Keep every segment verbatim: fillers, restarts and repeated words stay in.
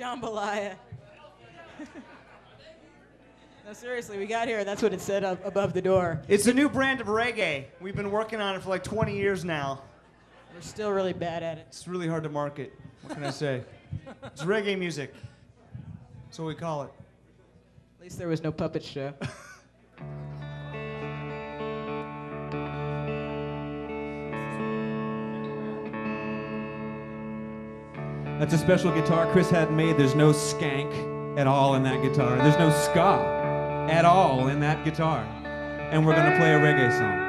jambalaya. No, seriously, we got here. That's what it said up above the door. It's a new brand of reggae. We've been working on it for like twenty years now. We're still really bad at it. It's really hard to market. What can I say? It's reggae music. That's what we call it. At least there was no puppet show. That's a special guitar Chris had made. There's no skank at all in that guitar. There's no ska at all in that guitar. And we're going to play a reggae song.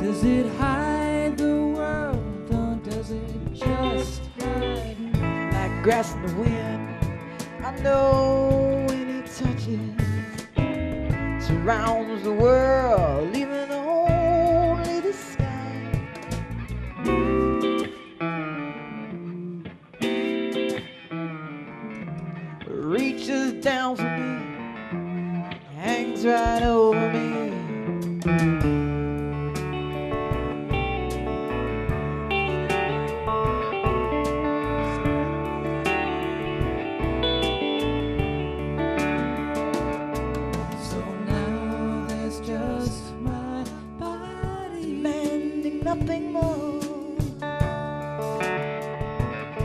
Does it hide the world, or does it just hide me? Like grass in the wind, I know when it touches, surrounds the world, leaving only the sky. Reaches down for me, hangs right over me. Nothing more.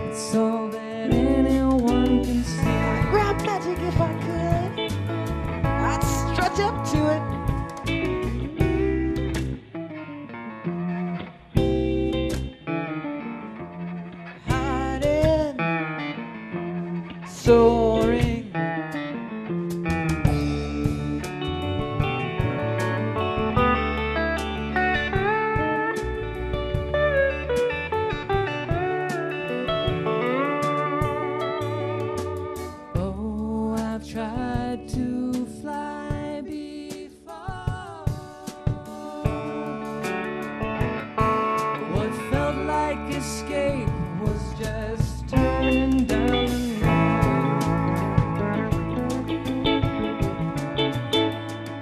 It's all that anyone can see. I'd grab magic if I could. I'd stretch up to it. Hiding, soaring. Escape was just turning down the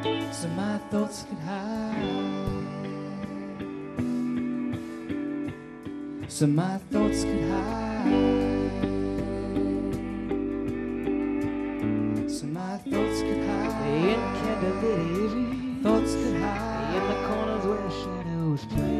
road, so my thoughts could hide, so my thoughts could hide, so my thoughts could hide in Canterbury. Thoughts could hide in the corners where shadows play.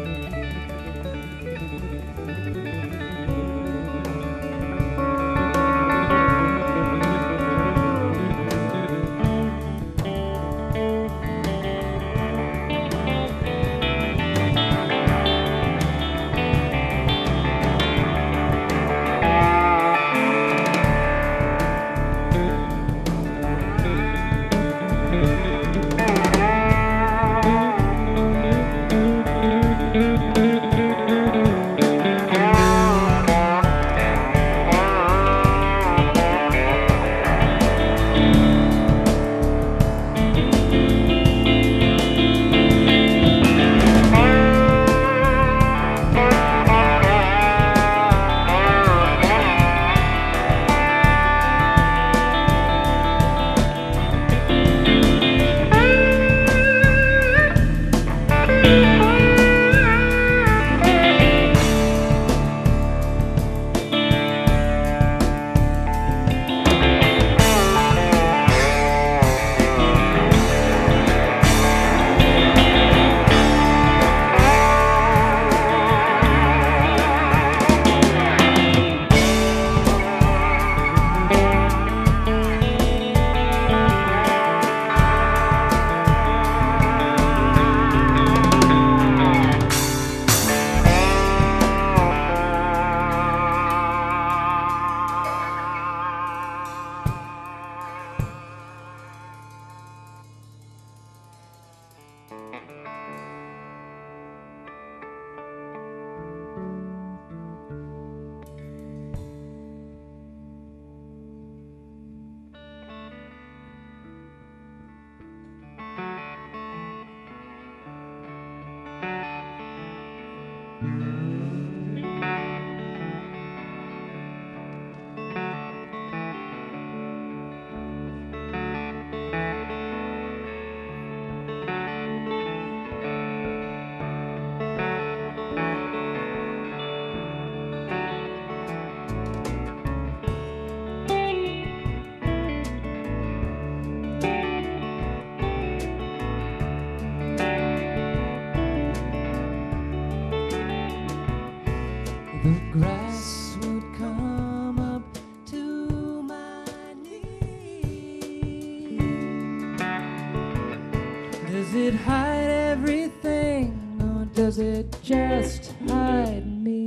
Does it hide everything, or does it just hide me?